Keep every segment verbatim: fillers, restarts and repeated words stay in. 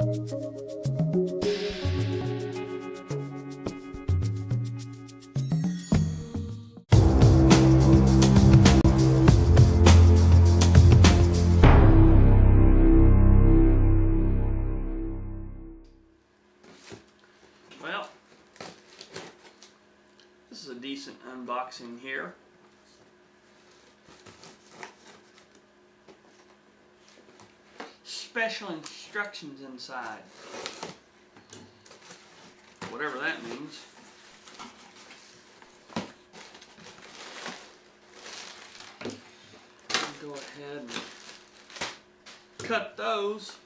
Well, this is a decent unboxing here. Special instructions inside, whatever that means. I'll go ahead and cut those.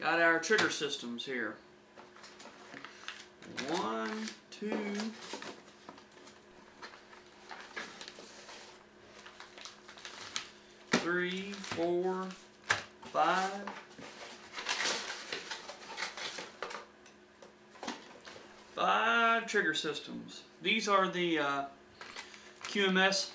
Got our trigger systems here. One, two. Three, four, five. Five trigger systems. These are the uh, Q M S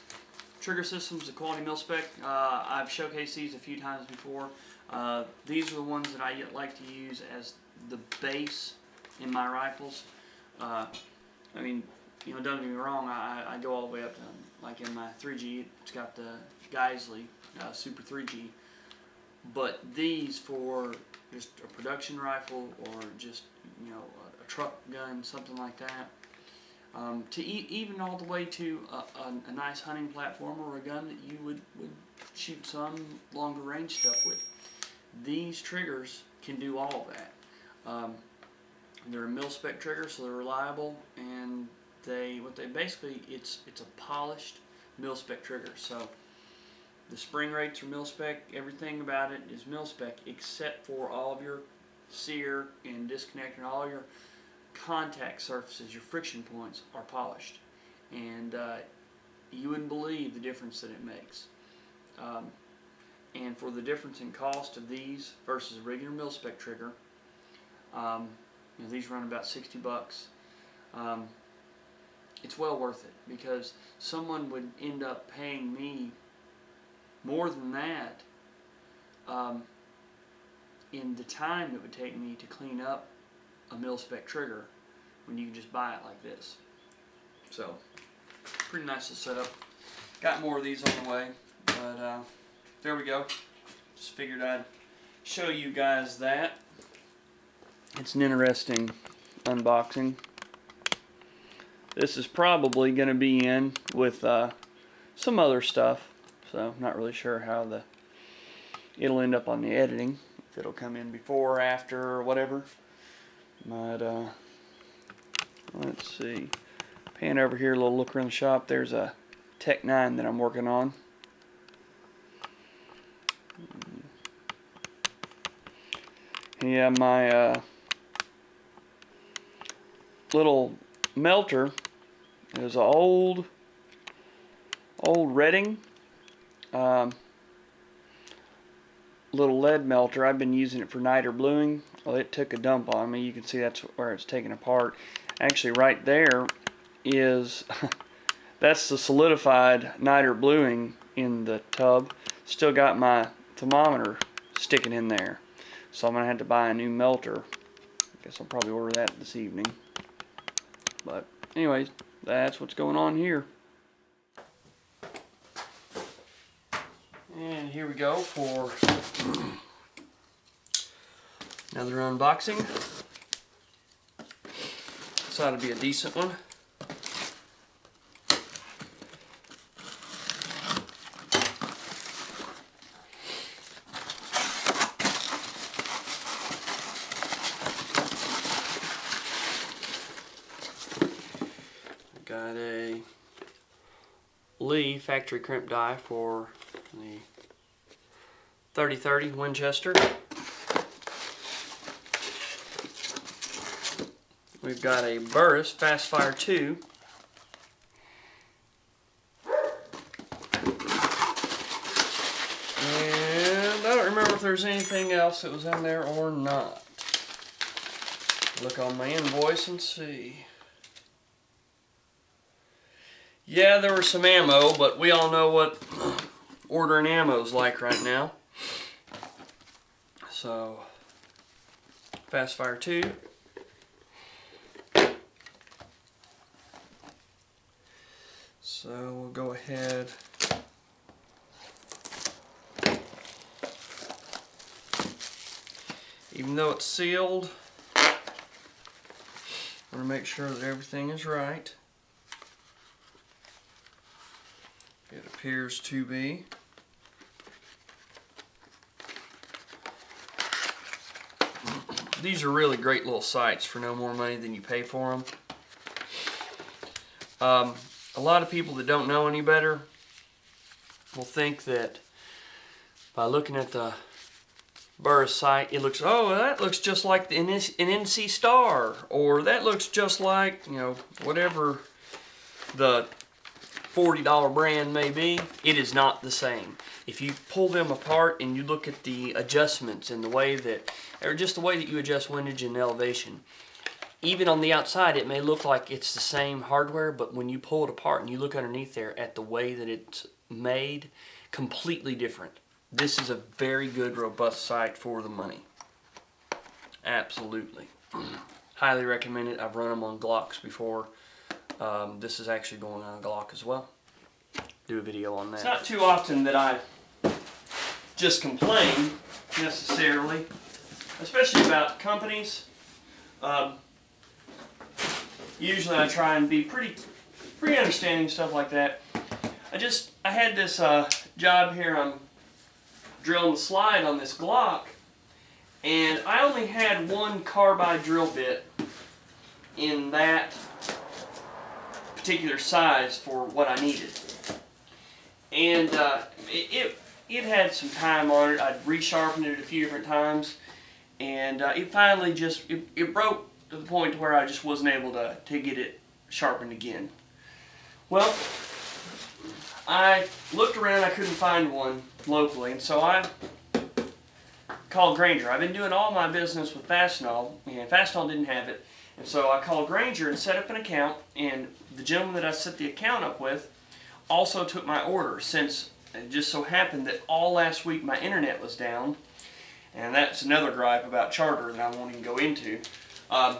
trigger systems, the quality mil spec. Uh, I've showcased these a few times before. Uh, these are the ones that I like to use as the base in my rifles. Uh, I mean, you know, don't get me wrong, I, I go all the way up to, like in my three G, it's got the Geissele uh, Super three G, but these for just a production rifle or just, you know, a, a truck gun, something like that, um, to e even all the way to a, a, a nice hunting platform or a gun that you would, would shoot some longer range stuff with. These triggers can do all of that. Um, they're a mil-spec trigger, so they're reliable, and They, what they basically, it's it's a polished mil-spec trigger. So the spring rates are mil-spec, everything about it is mil-spec, except for all of your sear and disconnect and all your contact surfaces, your friction points are polished. And uh, you wouldn't believe the difference that it makes. Um, and for the difference in cost of these versus a regular mil-spec trigger, um, you know, these run about sixty bucks. Um, It's well worth it, because someone would end up paying me more than that um, in the time it would take me to clean up a mil-spec trigger when you can just buy it like this. So, pretty nice to set up. Got more of these on the way, but uh, there we go. Just figured I'd show you guys that. It's an interesting unboxing. This is probably going to be in with uh, some other stuff, so I'm not really sure how the it'll end up on the editing, if it'll come in before or after or whatever. But uh, let's see, pan over here, a little look around the shop. There's a Tech nine that I'm working on. Yeah, my uh, little melter is an old old Redding um, little lead melter. I've been using it for niter bluing. Well, it took a dump on me. You can see that's where it's taken apart. Actually, right there is that's the solidified niter bluing in the tub. Still got my thermometer sticking in there, so I'm gonna have to buy a new melter. I guess I'll probably order that this evening. But anyways, that's what's going on here. And here we go for another unboxing. This ought to be a decent one. Got a Lee factory crimp die for the thirty thirty Winchester. We've got a Burris FastFire two. And I don't remember if there's anything else that was in there or not. Look on my invoice and see. Yeah, there was some ammo, but we all know what ordering ammo's like right now. So, FastFire two. So we'll go ahead. Even though it's sealed, I'm going to make sure that everything is right. It appears to be. These are really great little sights for no more money than you pay for them. Um, a lot of people that don't know any better will think that by looking at the Burris sight, it looks, oh, that looks just like the, an N C Star, or that looks just like, you know, whatever the forty dollar brand may be. It is not the same. If you pull them apart and you look at the adjustments and the way that, or just the way that you adjust windage and elevation, even on the outside it may look like it's the same hardware, but when you pull it apart and you look underneath there at the way that it's made, completely different. This is a very good, robust sight for the money. Absolutely. Highly recommend it. I've run them on Glocks before. Um, this is actually going on a Glock as well. Do a video on that. It's not too often that I just complain necessarily, especially about companies. Um, usually I try and be pretty, pretty understanding, stuff like that. I just, I had this uh, job here, I'm drilling the slide on this Glock, and I only had one carbide drill bit in that particular size for what I needed. And uh, it, it, it had some time on it. I'd resharpened it a few different times, and uh, it finally just, it, it broke to the point where I just wasn't able to, to get it sharpened again. Well, I looked around, I couldn't find one locally, and so I called Grainger. I've been doing all my business with Fastenal, and Fastenal didn't have it, and so I called Grainger and set up an account, and the gentleman that I set the account up with also took my order, since it just so happened that all last week my internet was down, and that's another gripe about Charter that I won't even go into. Um,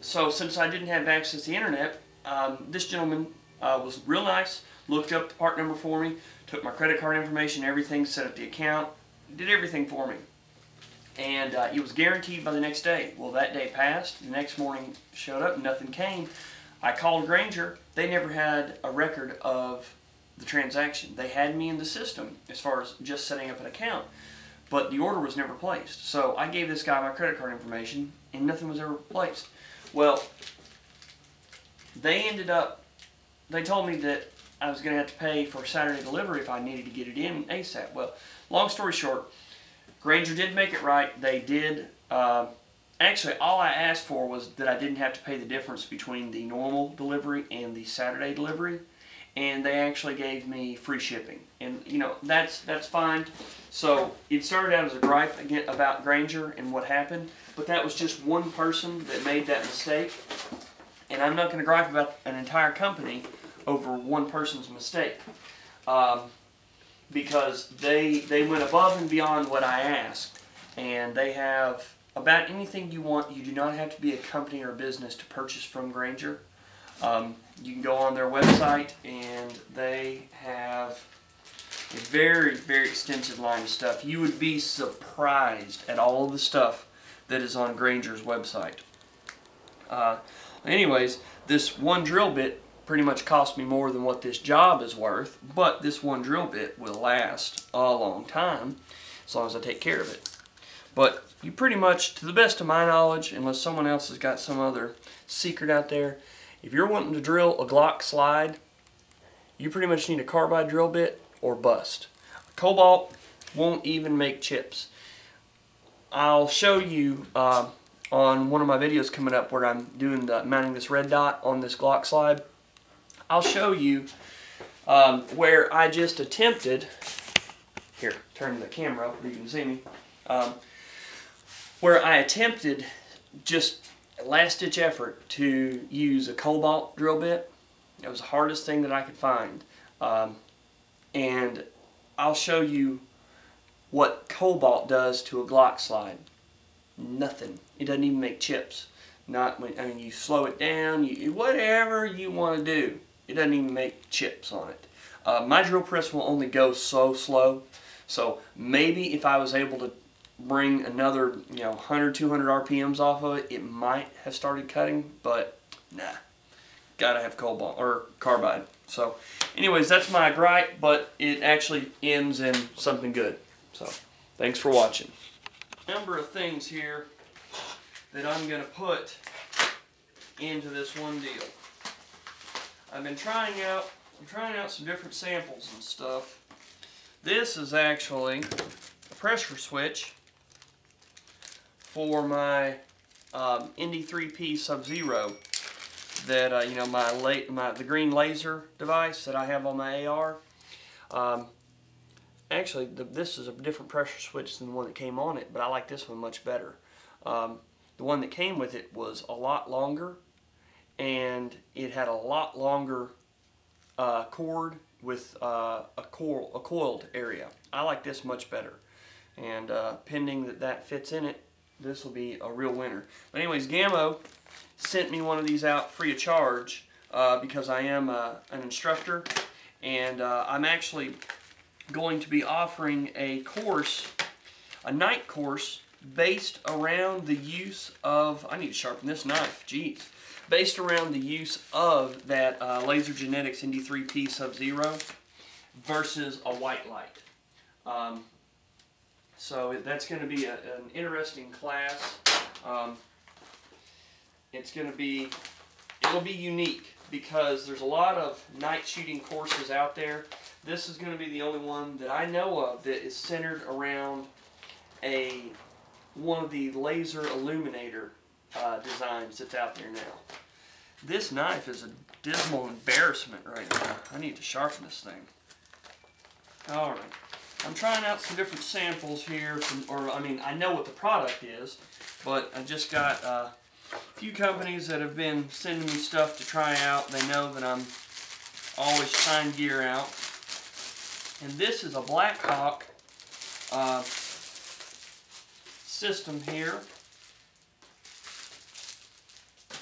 so since I didn't have access to the internet, um, this gentleman uh, was real nice, looked up the part number for me, took my credit card information, everything, set up the account, did everything for me. And uh, it was guaranteed by the next day. Well, that day passed, the next morning showed up, nothing came. I called Grainger. They never had a record of the transaction. They had me in the system as far as just setting up an account, but the order was never placed. So I gave this guy my credit card information, and nothing was ever placed. Well, they ended up, they told me that I was going to have to pay for Saturday delivery if I needed to get it in ASAP. Well, long story short, Grainger did make it right. They did. Uh, actually, all I asked for was that I didn't have to pay the difference between the normal delivery and the Saturday delivery, and they actually gave me free shipping. And, you know, that's that's fine. So it started out as a gripe again about Grainger and what happened, but that was just one person that made that mistake, and I'm not going to gripe about an entire company over one person's mistake, um, because they they went above and beyond what I asked, and they have about anything you want. You do not have to be a company or a business to purchase from Grainger. Um, you can go on their website, and they have a very, very extensive line of stuff. You would be surprised at all of the stuff that is on Grainger's website. Uh, anyways, this one drill bit pretty much cost me more than what this job is worth, but this one drill bit will last a long time as long as I take care of it. But you pretty much, to the best of my knowledge, unless someone else has got some other secret out there, if you're wanting to drill a Glock slide, you pretty much need a carbide drill bit or bust. Cobalt won't even make chips. I'll show you uh, on one of my videos coming up where I'm doing the, mounting this red dot on this Glock slide. I'll show you um, where I just attempted, here, turn the camera up so you can see me, um, where I attempted just last-ditch effort to use a cobalt drill bit. It was the hardest thing that I could find. Um, and I'll show you what cobalt does to a Glock slide. Nothing. It doesn't even make chips. Not when, I mean, you slow it down, you whatever you want to do, it doesn't even make chips on it. Uh, my drill press will only go so slow, so maybe if I was able to bring another, you know, one hundred, two hundred R P Ms off of it, it might have started cutting, but nah. Gotta have cobalt or carbide. So, anyways, that's my gripe, but it actually ends in something good. So, thanks for watching. Number of things here that I'm gonna put into this one deal. I've been trying out, I'm trying out some different samples and stuff. This is actually a pressure switch for my um, N D three P Sub-Zero that, uh, you know, my, late, my the green laser device that I have on my A R. Um, actually, the, this is a different pressure switch than the one that came on it, but I like this one much better. Um, the one that came with it was a lot longer, and it had a lot longer uh, cord with uh, a, coil, a coiled area. I like this much better, and uh, pending that that fits in it, this will be a real winner. But anyways, Gamo sent me one of these out free of charge uh, because I am uh, an instructor, and uh, I'm actually going to be offering a course, a night course, based around the use of, I need to sharpen this knife, jeez, based around the use of that uh, Laser Genetics N D three P Sub-Zero versus a white light. Um, so that's going to be a, an interesting class. Um, It's going to be, it'll be unique because there's a lot of night shooting courses out there. This is going to be the only one that I know of that is centered around a one of the laser illuminator uh, designs that's out there now. This knife is a dismal embarrassment right now. I need to sharpen this thing. All right. I'm trying out some different samples here, from, or I mean, I know what the product is, but I just got... Uh, A few companies that have been sending me stuff to try out. They know that I'm always trying gear out. And this is a Blackhawk uh, system here.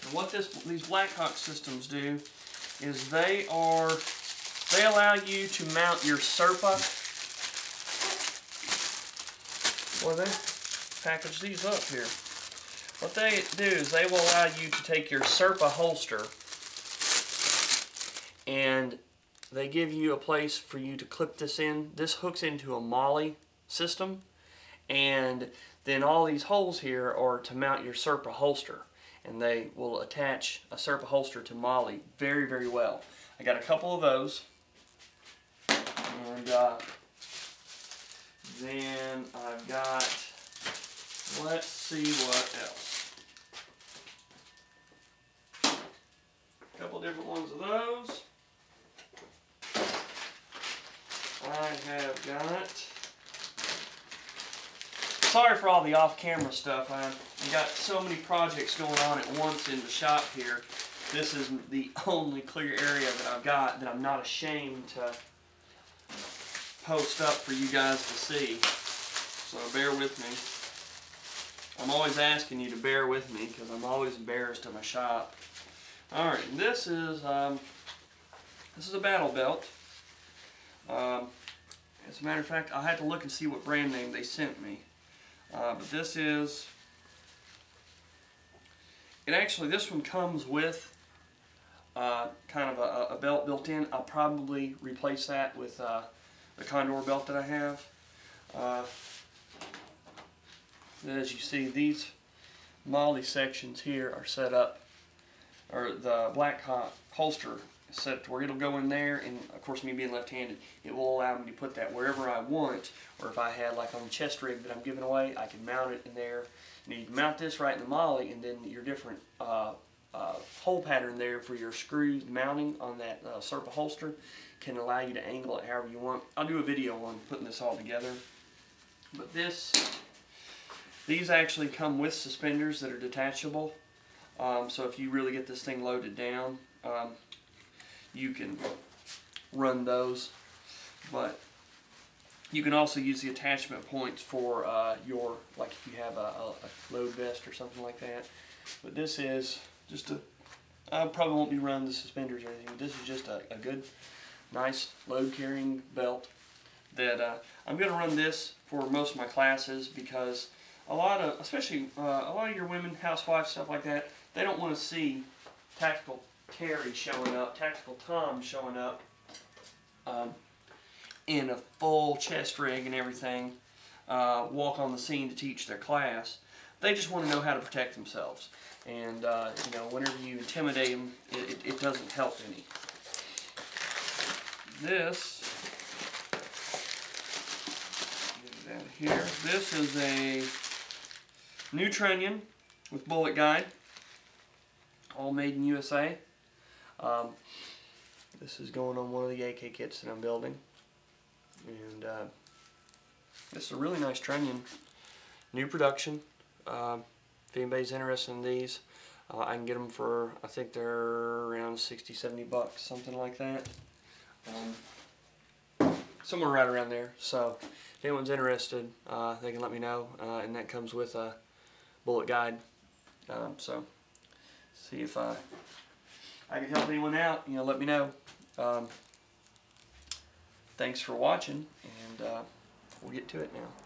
And what this, these Blackhawk systems do is they are they allow you to mount your Serpa. Boy, they package these up here. What they do is they will allow you to take your Serpa holster and they give you a place for you to clip this in. This hooks into a MOLLE system, and then all these holes here are to mount your Serpa holster, and they will attach a Serpa holster to MOLLE very, very well. I got a couple of those, and uh, then I've got, let's see what else. Couple different ones of those. I have got. Sorry for all the off-camera stuff. I've got so many projects going on at once in the shop here. This is the only clear area that I've got that I'm not ashamed to post up for you guys to see. So bear with me. I'm always asking you to bear with me because I'm always embarrassed at my shop. All right, this is um, this is a battle belt. Um, as a matter of fact, I had to look and see what brand name they sent me. Uh, but this is, and actually this one comes with uh, kind of a, a belt built in. I'll probably replace that with uh, the Condor belt that I have. Uh, as you see, these MOLLE sections here are set up, or the Black holster is set up to where it'll go in there, and of course me being left-handed, it will allow me to put that wherever I want, or if I had like on the chest rig that I'm giving away, I can mount it in there. And you can mount this right in the MOLLE, and then your different uh, uh, hole pattern there for your screws mounting on that uh, Serpa holster can allow you to angle it however you want. I'll do a video on putting this all together. But this, these actually come with suspenders that are detachable. Um, so if you really get this thing loaded down, um, you can run those. But You can also use the attachment points for uh, your, like if you have a, a, a load vest or something like that. But this is just a, I probably won't be running the suspenders or anything, but this is just a, a good, nice load carrying belt that uh, I'm going to run this for most of my classes because a lot of, especially uh, a lot of your women, housewives, stuff like that, they don't want to see Tactical Terry showing up, Tactical Tom showing up um, in a full chest rig and everything, uh, walk on the scene to teach their class. They just want to know how to protect themselves. And, uh, you know, whenever you intimidate them, it, it, it doesn't help any. This, get it out of here. This is a new trunnion with bullet guide, all made in U S A. Um, this is going on one of the A K kits that I'm building. And uh, this is a really nice trunnion, new production. Uh, if anybody's interested in these, uh, I can get them for, I think they're around sixty, seventy bucks, something like that. Um, somewhere right around there. So if anyone's interested, uh, they can let me know. Uh, and that comes with a bullet guide. Um, so see if I, I can help anyone out, you know, let me know. Um, Thanks for watching, and uh, we'll get to it now.